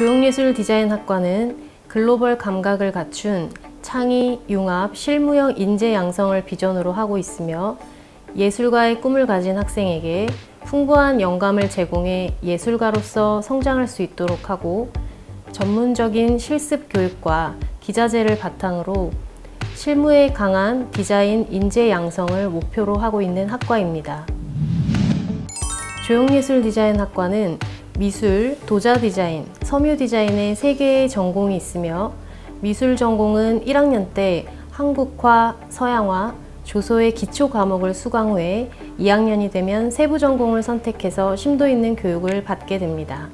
조형예술 디자인학과는 글로벌 감각을 갖춘 창의, 융합, 실무형 인재 양성을 비전으로 하고 있으며 예술가의 꿈을 가진 학생에게 풍부한 영감을 제공해 예술가로서 성장할 수 있도록 하고 전문적인 실습 교육과 기자재를 바탕으로 실무에 강한 디자인 인재 양성을 목표로 하고 있는 학과입니다. 조형예술 디자인학과는 미술, 도자 디자인, 섬유 디자인의 3개의 전공이 있으며 미술 전공은 1학년 때 한국화, 서양화, 조소의 기초 과목을 수강 후에 2학년이 되면 세부 전공을 선택해서 심도 있는 교육을 받게 됩니다.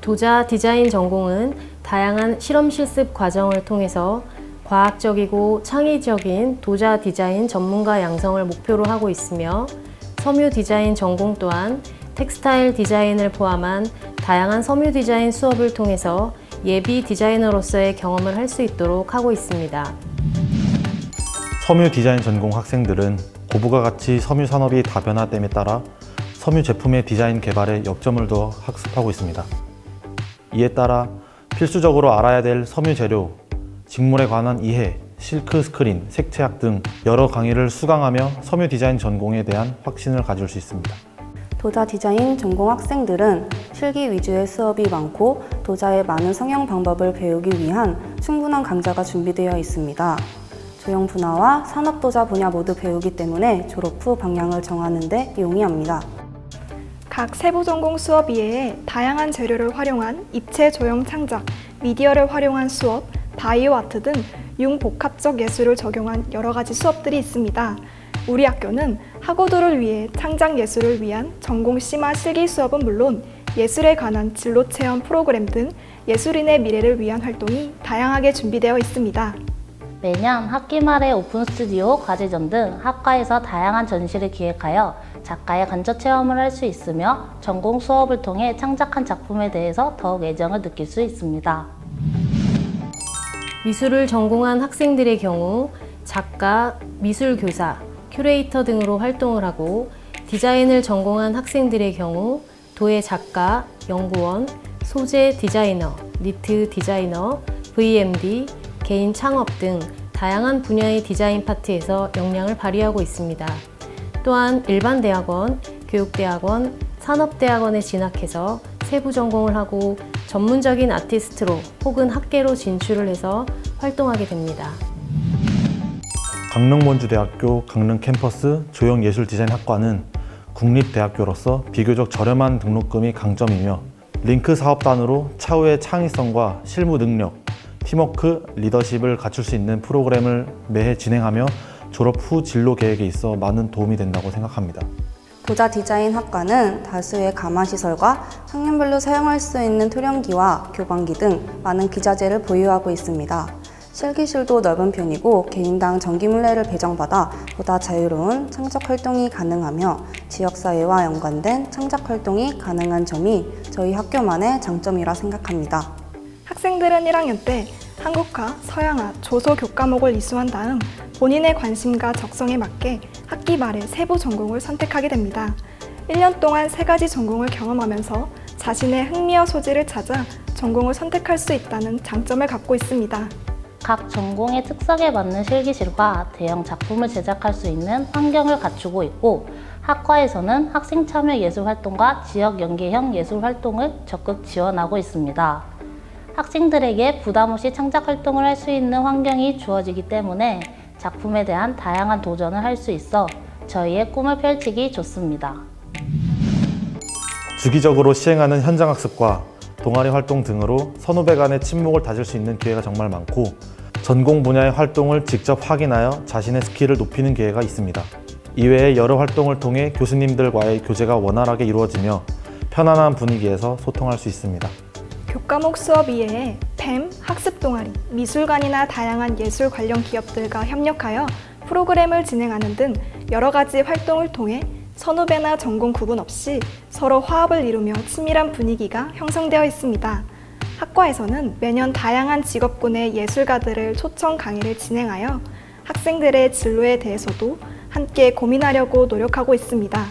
도자 디자인 전공은 다양한 실험 실습 과정을 통해서 과학적이고 창의적인 도자 디자인 전문가 양성을 목표로 하고 있으며 섬유 디자인 전공 또한 텍스타일 디자인을 포함한 다양한 섬유 디자인 수업을 통해서 예비 디자이너로서의 경험을 할 수 있도록 하고 있습니다. 섬유 디자인 전공 학생들은 고부가 같이 섬유 산업이 다변화됨에 따라 섬유 제품의 디자인 개발에 역점을 둬 학습하고 있습니다. 이에 따라 필수적으로 알아야 될 섬유 재료, 직물에 관한 이해, 실크 스크린, 색채학 등 여러 강의를 수강하며 섬유 디자인 전공에 대한 확신을 가질 수 있습니다. 도자 디자인 전공 학생들은 실기 위주의 수업이 많고 도자의 많은 성형 방법을 배우기 위한 충분한 강좌가 준비되어 있습니다. 조형 분야와 산업 도자 분야 모두 배우기 때문에 졸업 후 방향을 정하는 데 용이합니다. 각 세부 전공 수업 이외에 다양한 재료를 활용한 입체 조형 창작, 미디어를 활용한 수업, 바이오 아트 등 융복합적 예술을 적용한 여러 가지 수업들이 있습니다. 우리 학교는 학우들을 위해 창작 예술을 위한 전공 심화 실기 수업은 물론 예술에 관한 진로 체험 프로그램 등 예술인의 미래를 위한 활동이 다양하게 준비되어 있습니다. 매년 학기 말에 오픈 스튜디오, 과제전 등 학과에서 다양한 전시를 기획하여 작가의 간접 체험을 할 수 있으며 전공 수업을 통해 창작한 작품에 대해서 더욱 애정을 느낄 수 있습니다. 미술을 전공한 학생들의 경우 작가, 미술교사, 큐레이터 등으로 활동을 하고 디자인을 전공한 학생들의 경우 도예 작가, 연구원, 소재 디자이너, 니트 디자이너, VMD, 개인 창업 등 다양한 분야의 디자인 파트에서 역량을 발휘하고 있습니다. 또한 일반 대학원, 교육대학원, 산업대학원에 진학해서 세부 전공을 하고 전문적인 아티스트로 혹은 학계로 진출을 해서 활동하게 됩니다. 강릉원주대학교 강릉 캠퍼스 조형예술디자인학과는 국립대학교로서 비교적 저렴한 등록금이 강점이며 링크 사업단으로 차후의 창의성과 실무 능력, 팀워크, 리더십을 갖출 수 있는 프로그램을 매해 진행하며 졸업 후 진로 계획에 있어 많은 도움이 된다고 생각합니다. 도자 디자인 학과는 다수의 가마시설과 학년별로 사용할 수 있는 토렴기와 교방기 등 많은 기자재를 보유하고 있습니다. 실기실도 넓은 편이고 개인당 전기물레를 배정받아 보다 자유로운 창작 활동이 가능하며 지역사회와 연관된 창작 활동이 가능한 점이 저희 학교만의 장점이라 생각합니다. 학생들은 1학년 때 한국화, 서양화, 조소 교과목을 이수한 다음 본인의 관심과 적성에 맞게 학기 말에 세부 전공을 선택하게 됩니다. 1년 동안 3가지 전공을 경험하면서 자신의 흥미와 소질을 찾아 전공을 선택할 수 있다는 장점을 갖고 있습니다. 각 전공의 특성에 맞는 실기실과 대형 작품을 제작할 수 있는 환경을 갖추고 있고 학과에서는 학생 참여 예술 활동과 지역 연계형 예술 활동을 적극 지원하고 있습니다. 학생들에게 부담 없이 창작 활동을 할 수 있는 환경이 주어지기 때문에 작품에 대한 다양한 도전을 할 수 있어 저희의 꿈을 펼치기 좋습니다. 주기적으로 시행하는 현장학습과 동아리 활동 등으로 선후배 간의 친목을 다질 수 있는 기회가 정말 많고 전공 분야의 활동을 직접 확인하여 자신의 스킬을 높이는 기회가 있습니다. 이외에 여러 활동을 통해 교수님들과의 교제가 원활하게 이루어지며 편안한 분위기에서 소통할 수 있습니다. 교과목 수업 이외에 뱀, 학습 동아리, 미술관이나 다양한 예술 관련 기업들과 협력하여 프로그램을 진행하는 등 여러 가지 활동을 통해 선후배나 전공 구분 없이 서로 화합을 이루며 친밀한 분위기가 형성되어 있습니다. 학과에서는 매년 다양한 직업군의 예술가들을 초청 강의를 진행하여 학생들의 진로에 대해서도 함께 고민하려고 노력하고 있습니다.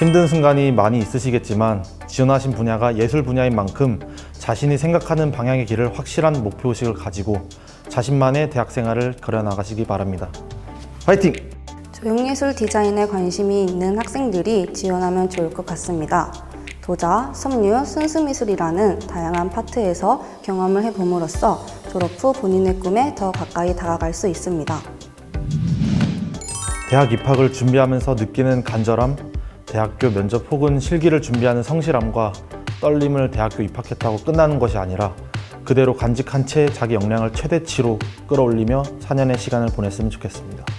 힘든 순간이 많이 있으시겠지만 지원하신 분야가 예술 분야인 만큼 자신이 생각하는 방향의 길을 확실한 목표의식을 가지고 자신만의 대학생활을 그려나가시기 바랍니다. 화이팅! 조형예술 디자인에 관심이 있는 학생들이 지원하면 좋을 것 같습니다. 도자, 섬유, 순수미술이라는 다양한 파트에서 경험을 해봄으로써 졸업 후 본인의 꿈에 더 가까이 다가갈 수 있습니다. 대학 입학을 준비하면서 느끼는 간절함, 대학교 면접 혹은 실기를 준비하는 성실함과 떨림을 대학교 입학했다고 끝나는 것이 아니라 그대로 간직한 채 자기 역량을 최대치로 끌어올리며 4년의 시간을 보냈으면 좋겠습니다.